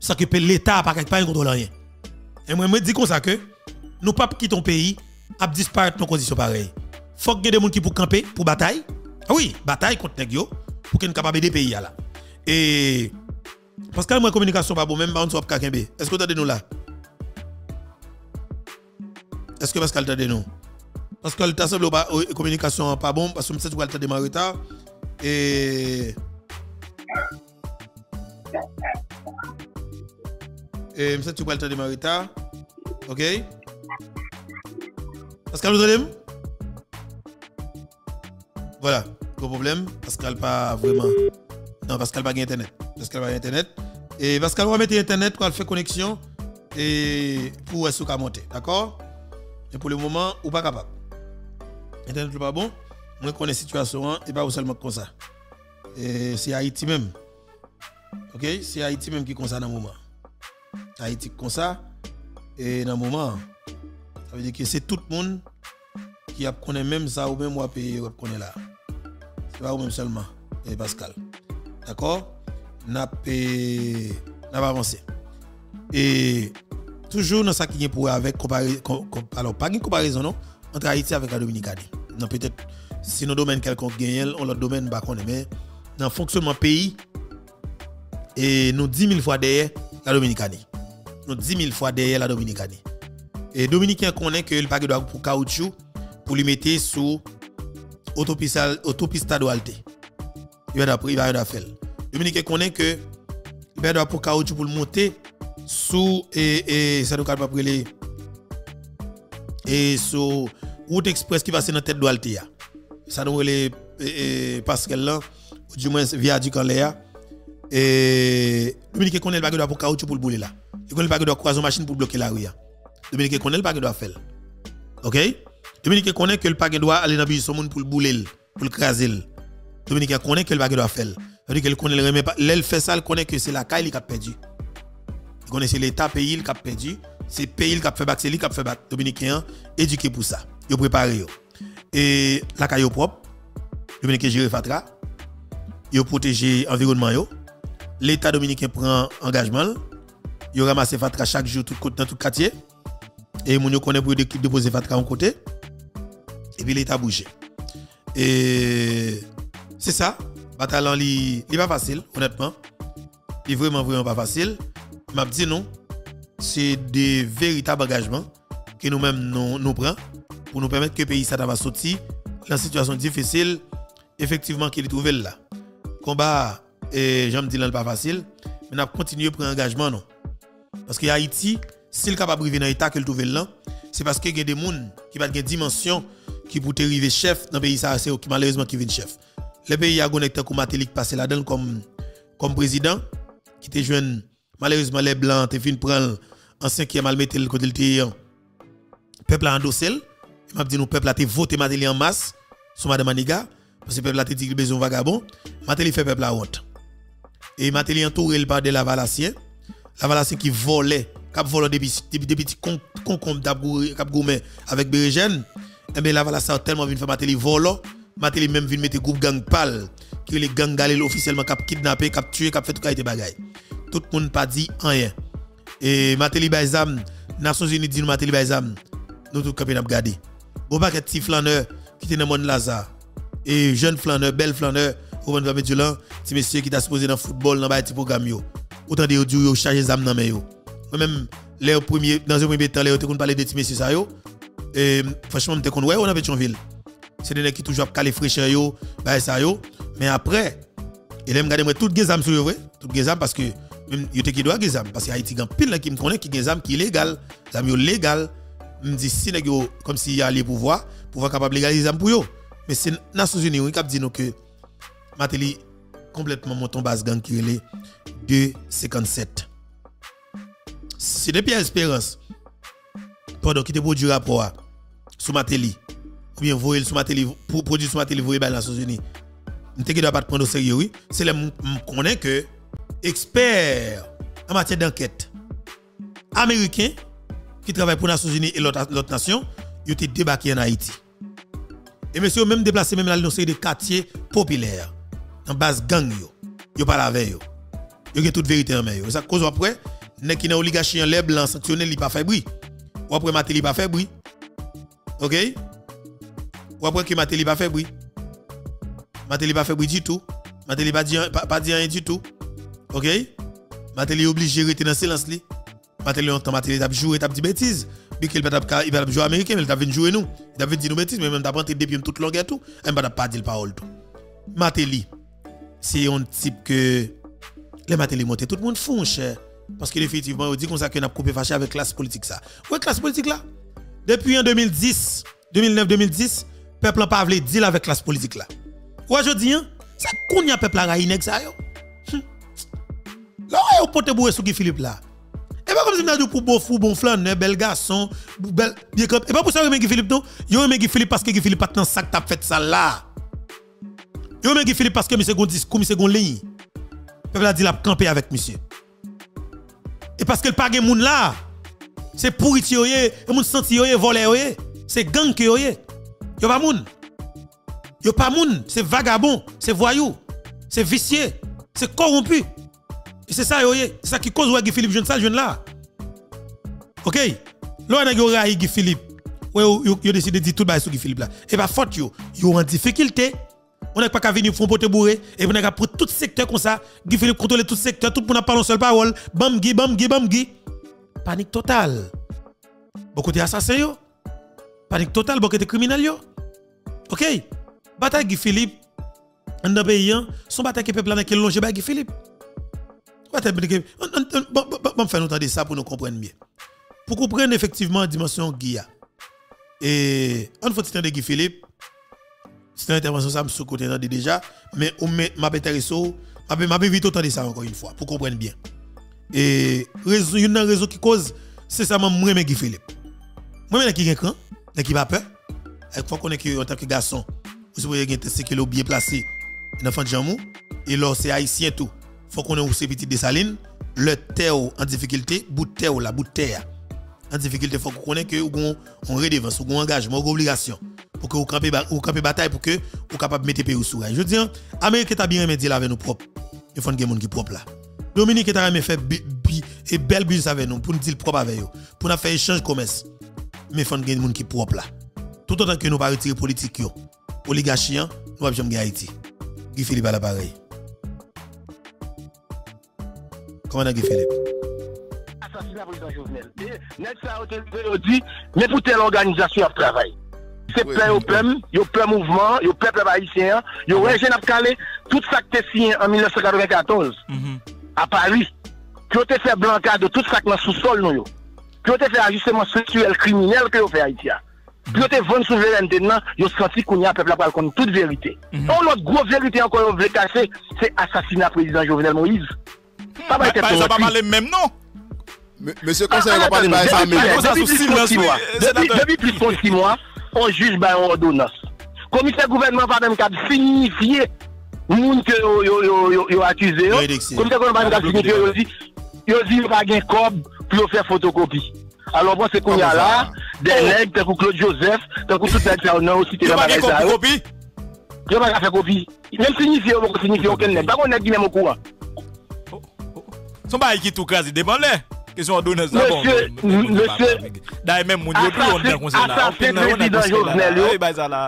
sans que l'État n'a pas contrôle rien. Et moi, je dis comme ça que nous ne pouvons pas quitter un pays à disparaître dans des conditions pareilles. Il faut que des gens qui pour camper, pour bataille. Ah oui, bataille contre les gens. pour qu'il soit capable de payer là. Et parce que la communication pas bon, même pas on soit pas quelqu'un. Est-ce que vous entendez nous là? Est-ce que Pascal t'a dit nous? Parce que t'as semblé la communication pas bon parce que c'est quoi le temps de Marita et monsieur tu vois le temps de Marita. OK? Pascal vous allez? Voilà, gros problème, Pascal pas vraiment. Non, Pascal pas internet. Pascal pas internet et Pascal va mettre internet pour faire connexion et pour est-ce qu'on monter, d'accord? Et pour le moment, ou pas capable. Internet n'est pas bon. Moi, je connais la situation et pas seulement comme ça. C'est Haïti même. OK? C'est Haïti même qui est comme ça dans le moment. Haïti comme ça. Et dans le moment, ça veut dire que c'est tout le monde qui connaît même ça ou même qui connaît là. C'est pas ou même seulement. Et Pascal. D'accord? N'a pas avancé. Et toujours dans ça qui est pour avec comparaison. Alors, pas une comparaison, non? Entre Haïti avec la Dominicanie. Non, peut-être, si nos domaines quelconque gagnent, on leur domaine pas qu'on mais dans le fonctionnement du pays, et nous 10 000 fois derrière la Dominicanie. Nous 10 000 fois derrière la Dominicanie. Et Dominicains connaissent que le paquet doit pour caoutchouc, pour lui mettre sur l'autopiste de Halte. Il va y avoir faire. Dominicains connaissent que le doit pour caoutchouc pour le monter sous et ça doit pas brûler. Et sur route express qui va se dans tête de Altea. Ça nous relève Pascal là, ou du moins viaduc en l'air. Et Dominique connaît le bagage de pour caoutchouc pour le bouler là. Il connaît le bagage de croiser machine pour bloquer la rue. Dominique connaît le bagage de faire. OK? Dominique connaît que le bagage doit aller dans buisson monde pour le bouler, pour le craser. Dominique connaît que le bagage doit faire. C'est-à-dire qu'elle connaît le remet pas, elle fait ça, elle connaît que c'est la caille qui a perdu. Il connaît c'est l'état pays qui a perdu. C'est pays qui a fait bac, c'est lui qui a fait bac. Dominicain, éduqué pour ça. Ils préparé. Et la caille propre, Dominicain gère Fatra. Ils protège l'environnement. L'État dominicain prend engagement. Ils ramassent Fatra chaque jour dans tout quartier. Et ils connaissent pour déposer Fatra en côté. Et puis l'État bouge. Et c'est ça. La bataille n'est pas facile, honnêtement. Il n'est vraiment, vraiment pas facile. Je dis non. C'est des véritables engagements que nous-mêmes nous prenons pour nous permettre que le pays soit sorti dans une situation difficile, effectivement, qu'il trouve là. Le combat, j'aime dire, n'est pas facile, mais nous continuons à prendre engagement. Non. Parce que Haïti, si le capable de vivre dans l'État qu'il trouve là, c'est parce qu'il y a des gens qui n'ont pas de dimension qui peuvent arriver chef dans le pays, ça, c'est malheureusement qui vient chef. Le pays a connecté comme Martelly qui passe là-dedans comme président, qui était jeune. Malheureusement, les Blancs te fin prendre ancien qui a mal metté le côté le peuple a endossé. Il m'a dit nous peuple a été voté Martelly en masse sur madame Aniga parce que peuple a dit qu'il besoin vagabond. Martelly fait peuple la honte. Et Martelly entouré le par de Lavalassien qui volait, qui volait des petits concombres d'abgourmet avec Bérégène. Et bien Lavalassien a tellement vu faire Martelly volant. Martelly même vient mettre groupe gang pal qui les gang galil officiellement cap kidnappé, cap tué, cap fait tout cas des bagailles. Tout le monde n'a pas dit rien. Et Martelly Baizam, Nations Unies dit Martelly Baizam, nous tous les camps gardé. Bon, pas petit flâneur qui était dans le monde Lazare. Et jeune flâneur, belle flâneur, au monde de Médulan, petit monsieur qui t'a supposé dans le football, dans le petit programme. Autant de dire, vous chargez les âmes dans le monde. Moi-même, dans le premier temps, vous parlez de petit monsieur ça. Et franchement, vous avez dit, on a Pétionville. C'est des gens qui toujours calé fraîcheur, ça. Mais après, il aime garder toutes les âmes sur eux, toutes les âmes parce que. Même yo te ki doit gèzam parce que Haïti gan pile qui me connaît qui gèzam qui légal, zam yo légal, me dit si nèg yo comme si y a les pouvoir capable légaliser zam pour yo. Mais c'est Nations Unies qui a dit nous que Martelly complètement monton base gang qui relé 257. C'est depuis Espérance. Pendant qui te produit rapport sur Martelly ou bien voyer sur Martelly pour produire sur Martelly voyer par Nations Unies. M'te ki doit pas prendre au sérieux oui, c'est les connaît que expert en matière d'enquête américain qui travaille pour les Nations Unies et l'autre nation, ils ont été débarqués en Haïti. Et monsieur, même déplacé même dans une série de quartiers populaires, en base gang, ils parlent avec eux. Ils ont toute vérité en main. Ça cause après, les qui ont l'oligarchie en l'air blanc sanctionné, ils n'ont pas fait bruit. Ou après, Martelly n'a pas fait bruit. OK? Ou après, Martelly n'a pas fait bruit. Martelly n'a pas fait bruit du tout. Martelly pas dit rien du tout. OK? Martelly obligé de rester dans le silence. Martelly longtemps, Martelly a joué, il a dit bêtises. Puis il a joué américain, mais il a joué nous. Il a dit nous bêtises, mais il a pris depuis toute longue et tout. Il n'a pas dit le parole tout. Martelly, c'est un type que. Les Martelly montent, tout le monde fond, cher. Parce qu'effectivement, on dit qu'on a coupé fâché avec la classe politique. Ça. Ouais, classe politique là. Depuis en 2010, 2009-2010, le peuple n'a pas voulu deal avec la classe politique là. Ouais, je dis, hein, ça qu'on y a peuple à Raïnek, ça yo. Là, on peut te bouer sur Guy Philippe là. Et pas comme si on a dit pour beau fou, bon flan, bel garçon, bel. Et pas pour ça que Guy Philippe non. Yo, Guy Philippe parce que Guy Philippe pas dans sac t'a fait ça là. Yo, Guy Philippe parce que monsieur gon discours, monsieur gon ligne. Peuple a dit la camper avec monsieur. Et parce que le pagé moun là, c'est pourriti yoye, moun senti yoye, volé yoye, c'est gang ki yoye. Yo pas moun. Yo pas moun, c'est vagabond, c'est voyou, c'est vicieux, c'est corrompu. Et c'est ça yoye, c'est ça qui cause Guy Philippe jeune ça jeune là. OK? Lorsque nèg yo raï Guy Philippe, yo décide de dire tout bail sur Guy Philippe là. Et pas faute yo en difficulté. On n'a pas qu'à venir pour te bourrer et on n'a qu'à pour tout secteur comme ça. Guy Philippe contrôler tout secteur, tout pour n'a pas une seule parole. Bam Guy, bam Guy, bam Guy. Panique totale. Beaucoup de assassins yo. Panique totale, beaucoup de criminels yo. OK. Bataille Guy Philippe en dans pays son bataille que peuple là qui longe ba Guy Philippe. Bataille bon faire entendre ça pour nous comprendre bien. Pour comprendre effectivement dimension Guy. Et on faut entendre Guy Philippe. C'est une intervention ça me sous-côté déjà, mais on m'a intéressé, m'a vite autant de ça encore une fois pour comprendre bien. Et une raison qui cause c'est ça moi Guy Philippe. Moi qui est grand, qui pas peur. Avec fois qu'on est en tant que garçon, vous voyez qu'il est bien placé, un enfant de Jamou et là c'est haïtien tout. Faut qu'on ait aussi petit de saline, le terre en difficulté, bout terre la bout terre. En difficulté faut qu'on ait que on redevance, on engagement, on obligation. Pour que vous campez bataille pour que vous capable mettre pays au sourire. Je dis, Amérique est bien aimé avec nous propres. Il faut que les gens qui propre là. Dominique est aimé faire et belle business avec nous pour nous dire propre avec eux. Pour nous faire échange commerce. Mais il faut que les gens qui propre là. Tout autant que nous pas retirer politique yo. Oligarchie, nous avons jamais Haïti. Guy Philippe à l'appareil. Comment Guy Philippe? Assassinat président Jovenel. Mais pour telle organisation de travail. C'est plein au peuple, au plein mouvement, au peuple haïtien, au régime calé, tout ça qui était signé en 1994 à Paris, qui ont fait blancade de tout ça qui est sous-sol, qui ont fait ajustement structurel criminel que ont fait Haïtien, qui ont fait bonne souveraineté, ils ont senti qu'on y a un peuple à contre toute vérité. L'autre grosse vérité encore qu'on veut casser, c'est l'assassinat du président Jovenel Moïse. Pas mal même, non? Monsieur le conseiller, on va parler de ça, mais depuis plus de 6 mois, on juge par ordonnance. Commissaire gouvernement pas même capable signifier moun que yo accusé. Commissaire gouvernement pas signifier yo dit pas gain cob pour faire photocopie. Alors moi c'est qu'on y a là des nèg tant que Claude Joseph, tant que tout ça on a aussi des bagages ça. Yo pas faire copie. Même signifier on signifie aucun nèg. Pas qu'on nèg même au courant. Son bail qui tout crase déballé. Question ordonnance d'abord. Monsieur, d'ailleurs même mon Dieu, on est comme ça là.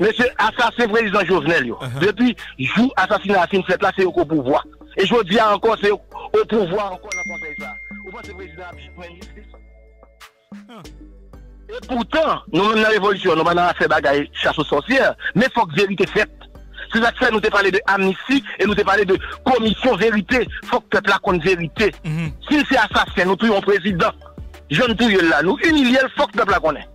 Monsieur, assassin président Jovenel. Depuis jour assassinat fin fait là c'est au pouvoir. Et je dis encore c'est au pouvoir encore dans conseil ça. Vous pensez président a justice? Et pourtant, nous même dans la révolution, nous pas fait bagaille chasse aux sorcières, mais faut que vérité faite. C'est ça que nous te parlé de amnistie et nous te parlé de commission vérité. Faut que le peuple la compte vérité. Si c'est assassin, nous tuons président. Jeune tueur là, nous humilions, faut que le peuple la connaît.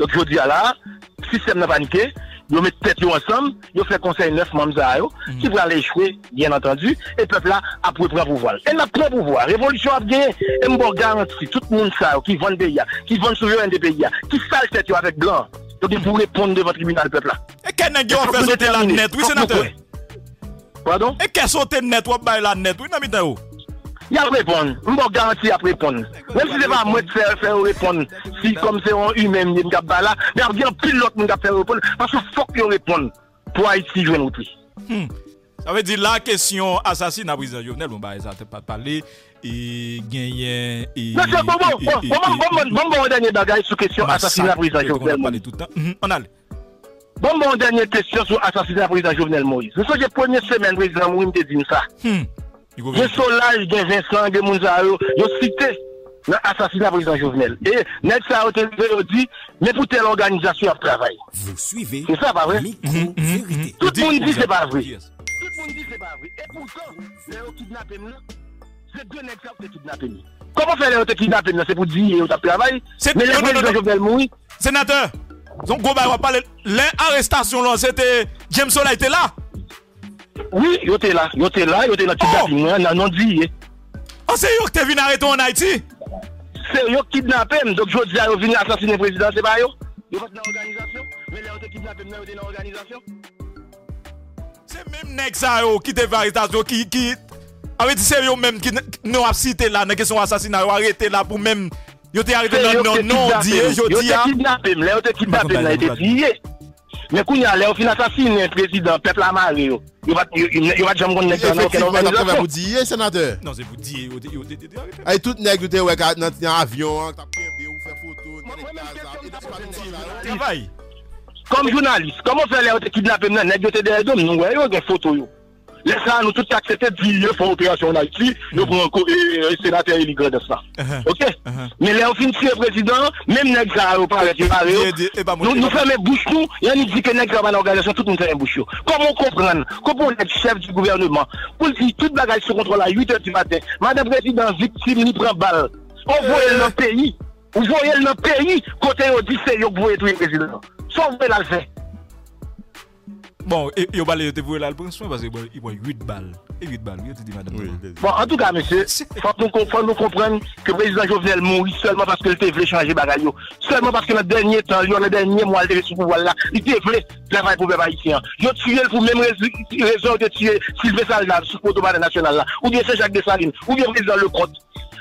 Donc je dis à la, le système n'a pas niqué, nous mettons tête ensemble, nous faisons conseil 9 membres à eux, qui vont aller échouer, bien entendu, et le peuple là a pris le pouvoir. Et n'a pris le pouvoir. Révolution a gagné, et m'en garantit tout le monde ça, qui vend des pays, qui vend souverain des pays, qui sale tête avec blanc. Donc vous répondez devant le tribunal du peuple là. Et qu'est-ce que vous faites sauter la net, oui sénateur? Pardon? Et qu'est-ce que vous faites net, vous avez la net, oui n'a mis de où? Il y a répondre, je vais garantir à répondre. Même si ce n'est pas moi de faire répondre, si comme c'est un humain, il y a là, mais il y a un pilote qui faire répondre, parce qu'il faut qu'il réponde pour Haïti jouer notre pays. Ça veut dire la question assassinat président Jovenel, on ne va pas parler. Et gagner. Monsieur, bon, dernier bagage sur question assassinat président Jovenel. On a Bon, mon dernière question sur l'assassinat du président Jovenel Moïse. C'est la première semaine, président Moïse me dit ça. James Solages, Vincent, Mounzao, ils ont cité l'assassinat du président Jovenel. Et Net Saotel dit, mais pour telle organisation, elle travaille. Vous suivez. C'est ça, pas vrai? Tout le monde dit que c'est pas vrai. Tout le monde dit que c'est pas vrai. Et pourtant, les kidnappés, c'est deux Net Saotel kidnappés. Comment faire les kidnappés? C'est pour dire qu'ils travaillent. Mais le président Jovenel Moïse. Sénateur. Donc, on va parler. L'arrestation, c'était James Solages était là. Oui, il était là. Il était là. Il était là. Il était là. Il était là. C'est eux qui sont venus arrêter en Haïti. C'est eux qui kidnappent. Donc, je dis à eux, venez assassiner le président. C'est pas eux. Ils sont dans l'organisation. Mais les autres kidnappés, ils sont dans l'organisation. C'est même Nexao qui était arrestation. Qui avait dit c'est eux même qui nous a cité là. Dans la question assassinat, ils ont arrêté là pour même. Yo t'es arrêté dans le nom, je dis. Mais quand il y a l'air, un président, peuple à marrer. Il va jamais connaître le nom. Sénateur. Non, c'est vous dire. Et tout nègre, tu es dans un avion, tu as pris un photo, tu as fait. Comme journaliste, comment faire l'air, tu kidnappé dans les nous voyons des photos. Laissez nous tout accepter de dire pour l'opération en Haïti, nous prenons un sénateur et de ça. Ok? Mais là, au fin de président, même Nexa, nous fermons bouche nous, et on dit que Nexa va dans l'organisation, tout le monde fait un bouche. Comment comprendre? Comment le chef du gouvernement, pour dire toute bagage se contrôle à 8h du matin, Madame Président, victime, il prend balle. On voit le pays, on voit le pays, côté on dit c'est vous voyez tout le président. Sauvez la fait. Bon, il va aller te voir là, le prendre soin parce qu'il voit 8 balles. Et 8 balles, oui, tu dis madame. Bon, en tout cas, monsieur, il faut nous comprendre que le président Jovenel Moïse seulement parce qu'il voulait changer bagaille. Seulement parce que dans le dernier temps, dans le dernier mois, il était sous pouvoir là, il voulait travailler pour les Haïtiens. Il a tué pour même raison de tuer Sylvain Salda, sous le Cotoba national là, ou bien Saint-Jacques Dessalines, ou bien le président Lecomte.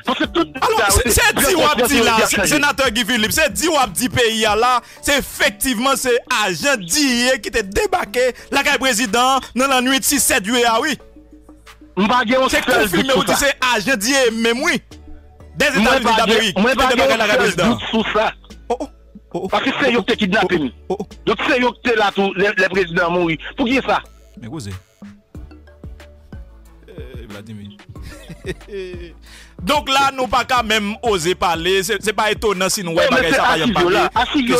Parce que tout. Alors, c'est dit ou abdi là, sénateur Guy Philippe, c'est dit ou abdi pays là, c'est effectivement c'est agent d'hier qui était débarqué, la caille président, dans la nuit de 6-7 juillet, ah oui. C'est confirmé ou dit c'est agent d'hier, même oui. Des États-Unis d'Amérique, qui était débarqué la caille président. Parce que c'est eux qui kidnappé. Donc c'est eux qui là, les présidents mourus. Pour qui ça? Mais vous Vladimir. Donc là, nous pas quand même oser parler. C'est pas étonnant si nous voyons pas ça. Assigio,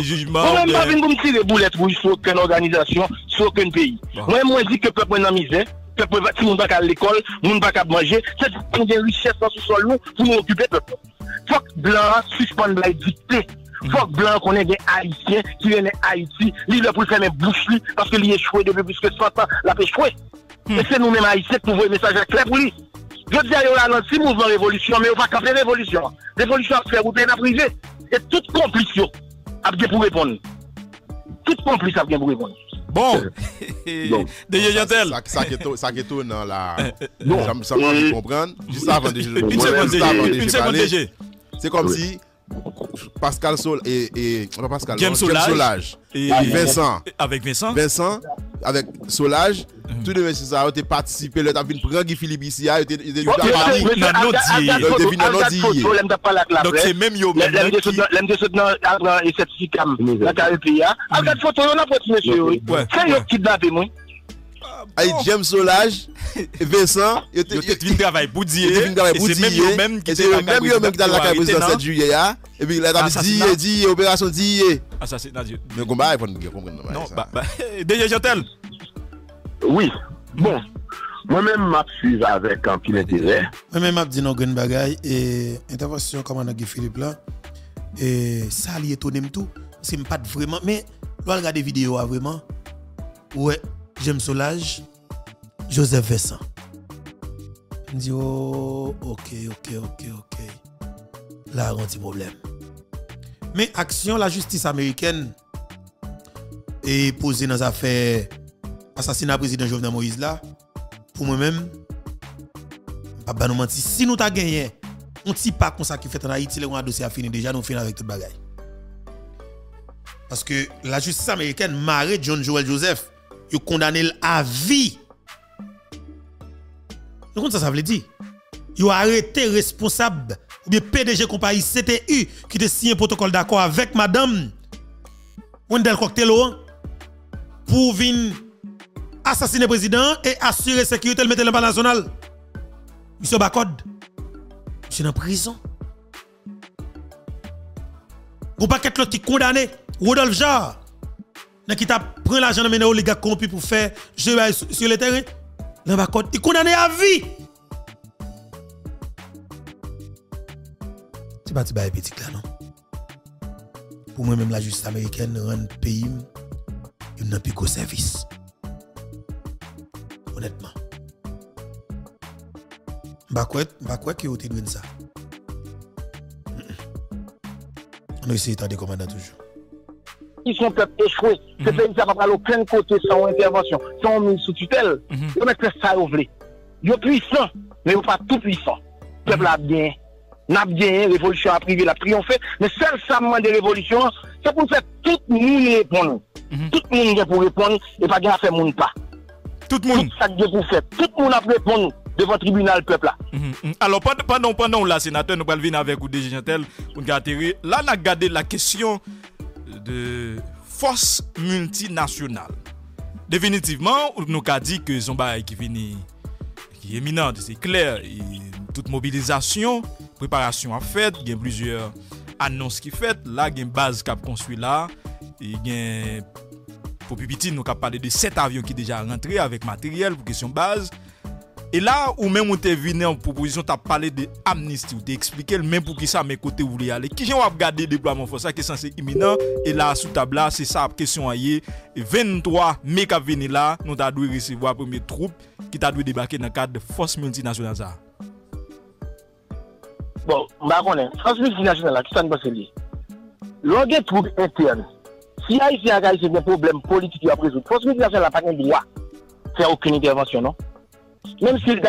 jugement. On même pas venir pour me tirer boulette pour aucune organisation, sur aucun pays. Moi, je dis que peuple en misère, peuple si on va à l'école, on va pas manger. C'est une des richesses sous sol nous pour nous occuper peuple. Faut que blanc suspende la dictée. Faut que blanc qu'on ait des Haïtiens qui viennent Haïti, lui là pour faire mes bouches parce que lui échoué depuis plus que 100 ans, l'a échoué. Et c'est nous-mêmes Haïtiens qui nous voyons un message clair pour lui. Je dis à Yola, dans le mouvement révolution, mais on va camper révolution. Révolution à faire, ou bien à priver. Et toute complice, a bien pour répondre. Toute complice, a bien pour répondre. Bon, de Yoyantel. Ça qui tourne là. Ça me comprendre. Juste avant de jouer. Une seconde DG. C'est comme si Pascal Sol et James Solages. Et Vincent. Avec Vincent. Vincent. Avec Solages, tout le monde a participé, il a pris Guy Philippe ici, il a été donc c'est même yo James Solages, Vincent, il était travail pour dire, c'est même qui dans la président 7 juillet et puis il a dit opération dit assassinat. Mais combat il faut comprendre. Non, déjà j'entends. Oui. Bon, moi-même m'a suivi avec un pile d'intérêt. Moi-même m'a dit non grande bagaille et intervention commandant Guy Philippe là et ça lui étonné tout, c'est pas vraiment mais doit regarder vidéo vraiment. Ouais. James Solages, Joseph Vincent. Je me dis, oh, ok. Là, on a un petit problème. Mais action, la justice américaine est posée dans l'affaire assassinat du président Jovenel Moïse là. Pour moi-même, je ne vais pas mentir. Si nous avons gagné, on ne dit pas comme ça qui fait en Haïti, on a un dossier à finir déjà, nous finissons avec tout le bagage. Parce que la justice américaine m'a arrêté John Joel Joseph. Vous condamnez à vie. Vous comprenez ça veut dire? Vous arrêtez responsable, ou bien PDG compagnie CTU, qui a signé un protocole d'accord avec madame Wendel Koktelo pour venir assassiner le président et assurer la sécurité de l'État national. Monsieur Bakod, monsieur dans prison. Vous ne pouvez pas être condamné. Rodolphe Jean, qui t'a pris l'argent de l'oligarque corrompu pour faire jeu sur le terrain, il est condamné à vie. C'est pas petit là, non? Pour moi-même, la justice américaine rend le pays un plus gros service. Honnêtement. Je ne sais pas qui est de ça. On essaie de commander toujours. Ils sont peut-être échoués. C'est ça, ils ne savent pas aucun côté sans intervention, sans mise sous tutelle. Ils ne peuvent pas faire ça. Ils sont puissants, mais ils ne sont pas tout puissants. Le peuple a bien. N'a bien, la révolution a privé, la triomphé, mais seul ça demande de révolution, c'est pour faire tout le monde répondre. Tout le monde pour répondre et pas faire monde pas. Tout le monde. Tout ça que vous faites. Tout le monde a répondre devant le tribunal peuple là. Alors pendant la sénateur, nous allons venir avec vous des gentils pour nous atterrir. Là, on a gardé la question de force multinationale. Définitivement, nous avons dit que Zomba qui vient, qui est éminent, c'est clair. Toute mobilisation, préparation à fait, il y a plusieurs annonces qui fait. Là, il y a une base qui a construit là. Il y a, pour Pipiti, nous avons parlé de 7 avions qui déjà rentrés avec matériel pour question base. Et là, ou même, on est venu en proposition, tu as parlé d'amnistie, ou tu as expliqué, même pour qui ça, mes côtés, où voulez aller. Qui j'ai regardé le déploiement de ça, qui est censé imminent. Et là, sous table, c'est ça, question aillée. 23 mai qui venir là, nous avons dû recevoir la première troupe qui t'a dû débarquer dans le cadre de force multinationale. Bon, France multinationale, qui ça ne passe pas lié. L'on est trouble interne. Si Haïti a un problème politique à résoudre, France multinationale n'a pas le droit de faire aucune intervention, non? Même s'il